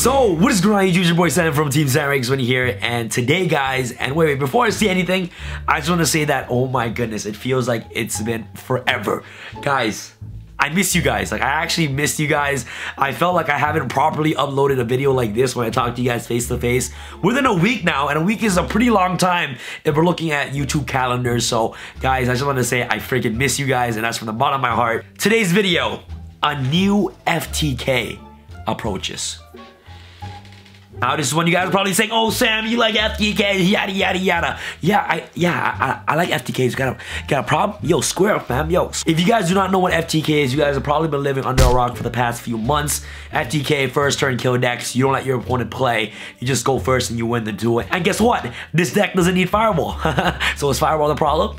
So, what is going on YouTube, your boy Sam from Team Samurai X1 here, and today guys, and wait, before I see anything, I just want to say that, oh my goodness, it feels like it's been forever. Guys, I miss you guys. Like, I actually missed you guys. I felt like I haven't properly uploaded a video like this when I talk to you guys face to face within a week now, and a week is a pretty long time if we're looking at YouTube calendars. So guys, I just want to say I freaking miss you guys, and that's from the bottom of my heart. Today's video, a new FTK approaches. Now this is when you guys are probably saying, oh Sam, you like FTK, yada yada yada. Yeah, I like FTKs. Got a problem? Yo, square up fam, yo. If you guys do not know what FTK is, you guys have probably been living under a rock for the past few months. FTK, first turn kill decks, you don't let your opponent play, you just go first and you win the duel. And guess what? This deck doesn't need Firewall. So is Firewall the problem?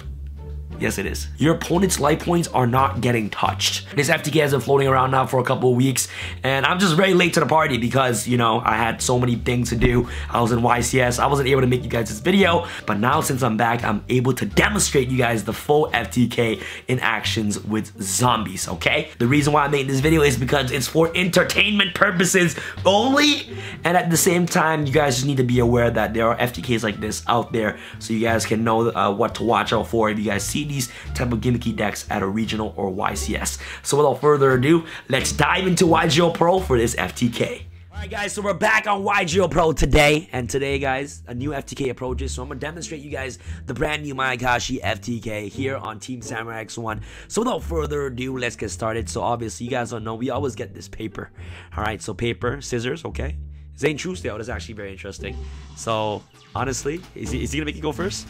Yes, it is. Your opponent's life points are not getting touched. This FTK has been floating around now for a couple of weeks, and I'm just very late to the party because, you know, I had so many things to do. I was in YCS, I wasn't able to make you guys this video, but now since I'm back, I'm able to demonstrate you guys the full FTK in actions with zombies, okay? The reason why I'm making this video is because it's for entertainment purposes only, and at the same time, you guys just need to be aware that there are FTKs like this out there, so you guys can know what to watch out for if you guys see these type of gimmicky decks at a regional or YCS. So without further ado, let's dive into YGO Pro for this FTK. Alright guys, so we're back on YGO Pro today, and today guys, a new FTK approaches, so I'm gonna demonstrate you guys the brand new Mayakashi FTK here on Team Samurai X1. So without further ado, let's get started. So obviously you guys don't know, we always get this paper. Alright, so paper, scissors, okay. Zane Truesdale, that's actually very interesting. So honestly, is he gonna make you go first?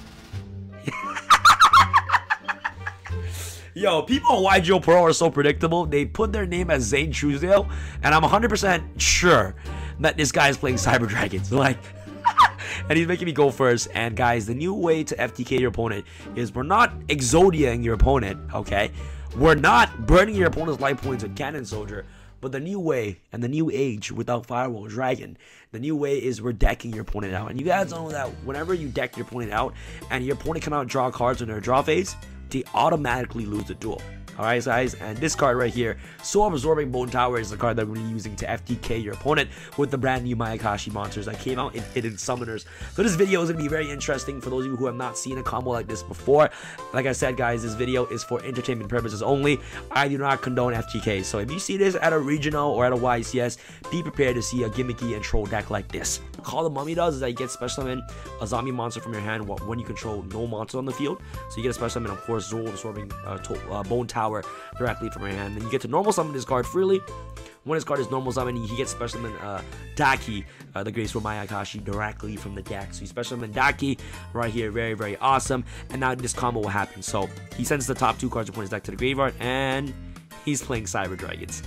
Yo, people on YGO Pro are so predictable. They put their name as Zane Truesdale, and I'm 100% sure that this guy is playing Cyber Dragons. Like, and he's making me go first. And guys, the new way to FTK your opponent is we're not Exodiaing your opponent, okay? We're not burning your opponent's life points with Cannon Soldier. But the new way and the new age without Firewall Dragon, the new way is we're decking your opponent out. And you guys know that whenever you deck your opponent out and your opponent cannot draw cards in their draw phase, they automatically lose the duel. Alright guys, and this card right here, Soul-Absorbing Bone Tower, is the card that we're using to FTK your opponent with the brand new Mayakashi monsters that came out in Hidden Summoners. So this video is going to be very interesting for those of you who have not seen a combo like this before. Like I said guys, this video is for entertainment purposes only. I do not condone FTK, so if you see this at a regional or at a YCS, be prepared to see a gimmicky and troll deck like this. All the mummy does is that you get special summon a zombie monster from your hand when you control no monster on the field. So you get a special summon, of course, Soul-Absorbing Bone Tower directly from your hand, and you get to normal summon this card freely. When this card is normal summon, he gets special summon Daki, the graceful Mayakashi, directly from the deck. So he special summon Daki right here, very very awesome. And now this combo will happen. So he sends the top two cards of his deck to the graveyard, and he's playing Cyber Dragons.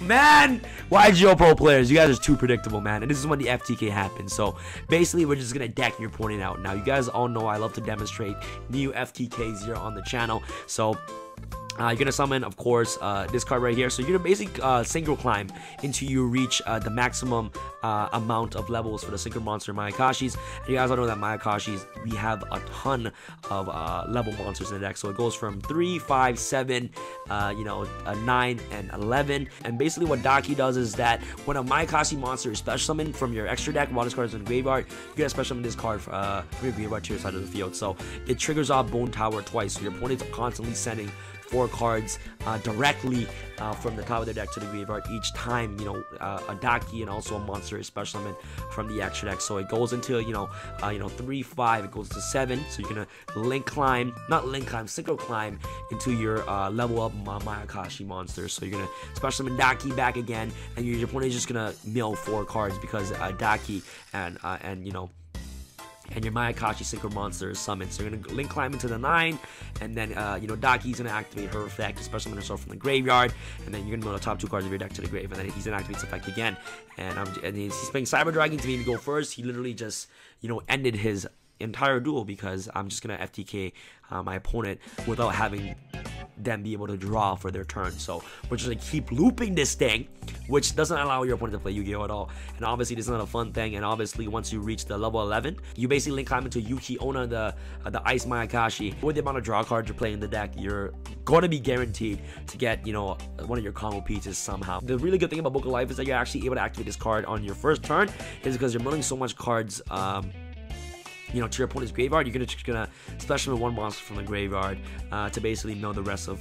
Man, YGO Pro players, you guys are too predictable, man. And this is when the FTK happens. So basically, we're just gonna deck your opponent out. Now, you guys all know I love to demonstrate new FTKs here on the channel. So you're gonna summon, of course, this card right here. So you're gonna basically synchro climb until you reach the maximum amount of levels for the synchro monster Mayakashis. And you guys all know that Mayakashis, we have a ton of level monsters in the deck. So it goes from 3, 5, 7, 9, and 11. And basically what Daki does is that when a Mayakashi monster is special summoned from your extra deck while this card is in the graveyard, you get a special summon this card from your graveyard to your side of the field. So it triggers off Bone Tower twice. So your opponent's constantly sending four cards directly from the top of their deck to the graveyard each time, you know, a Daki and also a monster is special summon from the extra deck. So it goes into, you know, 3, 5, it goes to 7. So you're gonna synchro climb into your level up Mayakashi monster. So you're gonna special summon Daki back again, and your opponent is just gonna mill four cards because Daki and your Mayakashi synchro monster is summoned. So you're going to link climb into the 9, and then, Daki's going to activate her effect, special summon herself from the graveyard, and then you're going to move the top two cards of your deck to the grave, and then he's going to activate his effect again. And he's playing Cyber Dragon to me to go first. He literally just, you know, ended his entire duel because I'm just going to FTK my opponent without having then be able to draw for their turn. So we're just gonna keep looping this thing, which doesn't allow your opponent to play Yu-Gi-Oh! At all. And obviously this is not a fun thing, and obviously once you reach the level 11, you basically climb into Yuki Ona, the Ice Mayakashi. With the amount of draw cards you're playing in the deck, you're gonna be guaranteed to get, you know, one of your combo pieces somehow. The really good thing about Book of Life is that you're actually able to activate this card on your first turn, is because you're milling so much cards, you know, to your opponent's graveyard. You're just gonna special summon one monster from the graveyard to basically mill the rest of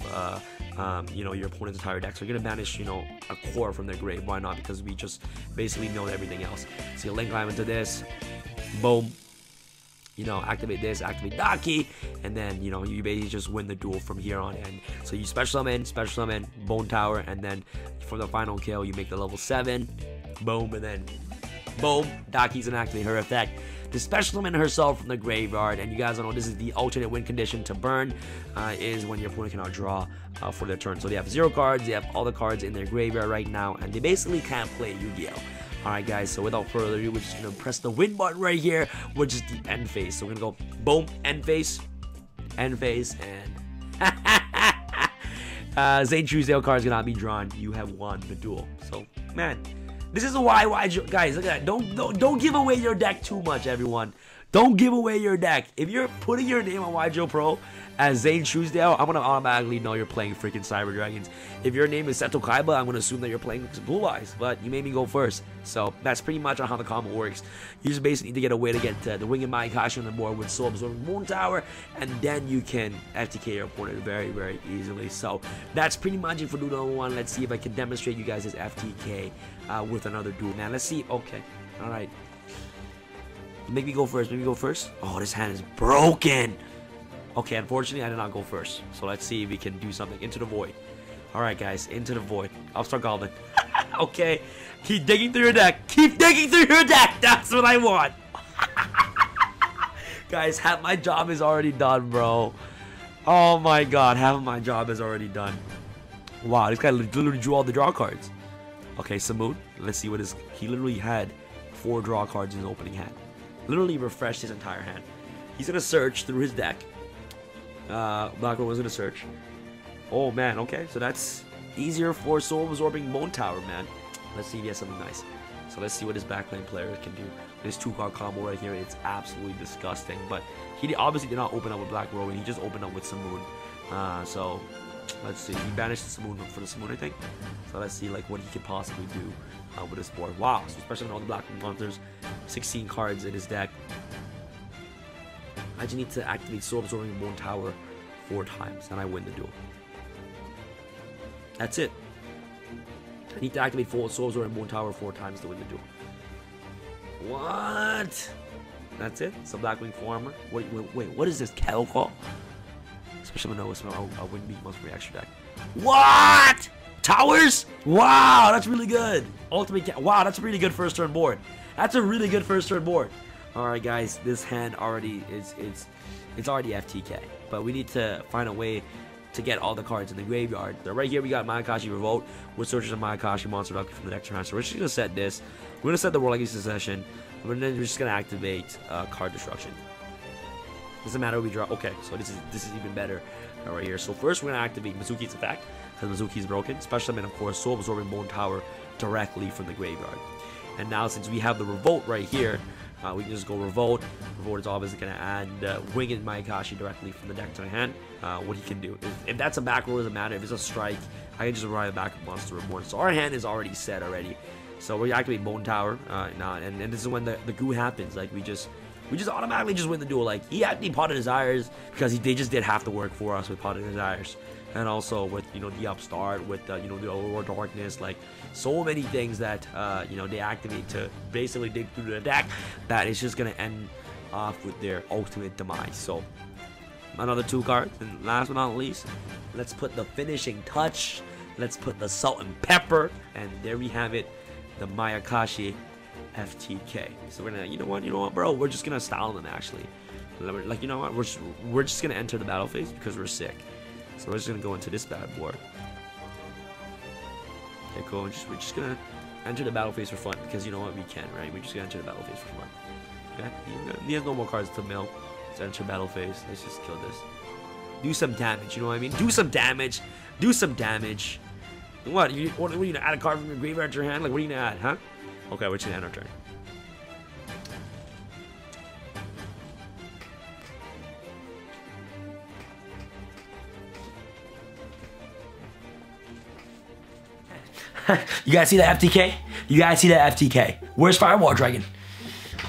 you know, your opponent's entire deck. So you're gonna banish, you know, a core from their grave. Why not? Because we just basically milled everything else. So you link climb into this, boom. You know, activate this, activate Daki, and then, you know, you basically just win the duel from here on in. So you special summon, Bone Tower, and then for the final kill, you make the level 7, boom, and then boom, Daki's inactivating her effect. The special summon herself from the graveyard, and you guys all know this is the alternate win condition to burn, is when your opponent cannot draw for their turn. So they have 0 cards, they have all the cards in their graveyard right now, and they basically can't play Yu-Gi-Oh! Alright guys, so without further ado, we're just going to press the win button right here, which is the end phase. So we're going to go, boom, end phase, and Zane Truesdale cards cannot be drawn. You have won the duel. So, man, this is why YGO, guys, look at that. Don't give away your deck too much, everyone. Don't give away your deck. If you're putting your name on YGO Pro as Zane Truesdale, I'm going to automatically know you're playing freaking Cyber Dragons. If your name is Seto Kaiba, I'm going to assume that you're playing Blue Eyes, but you made me go first. So that's pretty much on how the combo works. You just basically need to get a way to get the Winged Mayakashi on the board with Soul-Absorbing Bone Tower, and then you can FTK your opponent very, very easily. So that's pretty much it for duel number 1. Let's see if I can demonstrate you guys this FTK with another duel. Man, let's see. Okay. All right. Make me go first, make me go first. Oh, this hand is broken. Okay, unfortunately, I did not go first. So let's see if we can do something. Into the void. Alright, guys, into the void. Upstart Goblin. Okay, keep digging through your deck. Keep digging through your deck. That's what I want. Guys, half my job is already done, bro. Oh my god, half of my job is already done. Wow, this guy literally drew all the draw cards. Okay, Samoon. Let's see what is. He literally had 4 draw cards in his opening hand. Literally refreshed his entire hand. He's gonna search through his deck. Black Rose is gonna search. Oh man, okay, so that's easier for Soul-Absorbing Bone Tower, man. Let's see if he has something nice. So let's see what his backlane player can do. This 2-card combo right here, it's absolutely disgusting. But he obviously did not open up with Black Rose, he just opened up with Samoon. So let's see, he banished Samoon for the Samoon, I think. So let's see like what he could possibly do with his board. Wow, so especially with all the Black Monsters, 16 cards in his deck. I just need to activate Soul-Absorbing Bone Tower 4 times, and I win the duel. That's it. I need to activate Soul-Absorbing Bone Tower 4 times to win the duel. What? That's it? So Blackwing Farmer. Wait, what is this? Kettle Call? Especially when I win beat most for the extra deck. What? Towers? Wow, that's really good. Ultimate. Wow, that's a really good first turn board. That's a really good first turn board. All right, guys, this hand already is already FTK, but we need to find a way to get all the cards in the graveyard. So right here, we got Mayakashi Revolt. We're searching a Mayakashi monster Daki from the deck turn. So we're just gonna set this. We're gonna set the World Legacy Secession, and then we're just gonna activate Card Destruction. Doesn't matter what we draw. Okay, so this is even better right here. So first, we're gonna activate Mizuki's effect because Mizuki's broken. Special summon, of course, Soul-Absorbing Bone Tower directly from the graveyard. And now, since we have the Revolt right here, we can just go Revolt. Revolt is obviously going to add Winged Mayakashi directly from the deck to my hand. What he can do. If that's a back row, it doesn't matter. If it's a strike, I can just ride a back monster reborn. So our hand is already set already. So we activate Bone Tower. And this is when the goo happens. Like, we just automatically just win the duel. Like, he had the Pot of Desires because they just did half the work for us with Pot of Desires. And also with, you know, the upstart, with, you know, the Overworld Darkness, like, so many things that, you know, they activate to basically dig through the deck that it's just going to end off with their ultimate demise. So, another 2 cards. And last but not least, let's put the finishing touch. Let's put the salt and pepper. And there we have it, the Mayakashi FTK. So, we're going to, you know what, bro? We're just going to style them, actually. Like, you know what? We're just going to enter the battle phase because we're sick. So we're just gonna go into this bad board. Okay, cool. We're just gonna enter the battle phase for fun because you know what, we can, right? We're just gonna enter the battle phase for fun. Okay, he has no more cards to mill. Let's enter battle phase. Let's just kill this. do some damage, you know what I mean? Do some damage. Do some damage. What? What are you gonna add a card from your graveyard to your hand? Like, what are you gonna add, huh? Okay, we're just gonna end our turn. You guys see that FTK? You guys see that FTK? Where's Firewall Dragon?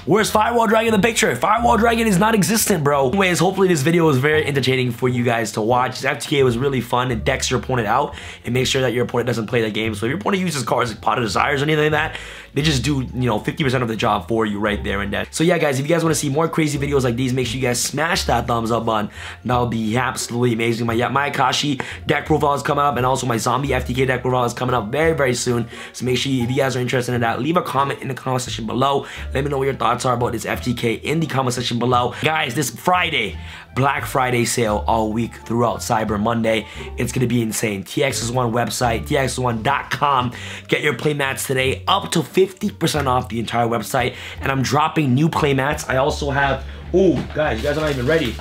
Where's Firewall Dragon in the picture? Firewall Dragon is non-existent, bro. Anyways, hopefully this video was very entertaining for you guys to watch. This FTK was really fun. It decks your opponent out and makes sure that your opponent doesn't play that game. So if your opponent uses cards like Pot of Desires or anything like that, they just do, you know, 50% of the job for you right there and then. So yeah, guys, if you guys want to see more crazy videos like these, make sure you guys smash that thumbs up button. That'll be absolutely amazing. My Mayakashi deck profile is coming up, and also my Zombie FTK deck profile is coming up very, very soon. So make sure if you guys are interested in that, leave a comment in the comment section below. Let me know what your thoughts are about this FTK in the comment section below. Guys, this Friday, Black Friday sale all week throughout Cyber Monday. It's gonna be insane. TXX1 website, tsx1.com. Get your playmats today, up to 50% off the entire website. And I'm dropping new playmats. I also have, oh guys, you guys are not even ready.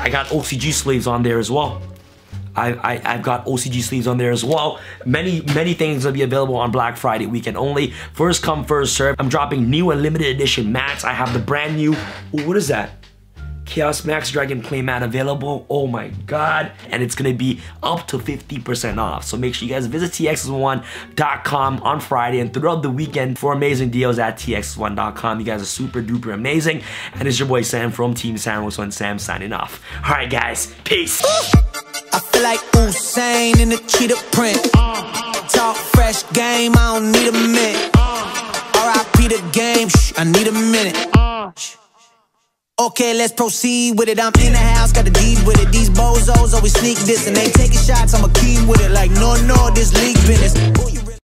I got OCG sleeves on there as well. I've got OCG sleeves on there as well. Many things will be available on Black Friday weekend only. First come, first serve. I'm dropping new and limited edition mats. I have the brand new, ooh, what is that? Chaos Max Dragon play mat available. Oh my god. And it's gonna be up to 50% off. So make sure you guys visit tsx1.com on Friday and throughout the weekend for amazing deals at tsx1.com. You guys are super duper amazing. And it's your boy Sam from Team Samurai X1. Sam signing off. Alright guys, peace. I feel like Usain in the cheetah print. Talk fresh game, I don't need a minute. R.I.P. the game, shh, I need a minute. Okay, let's proceed with it. I'm in the house, got the deed with it. These bozos always sneak this, and they taking shots, I'ma keep with it. Like, no, this league business.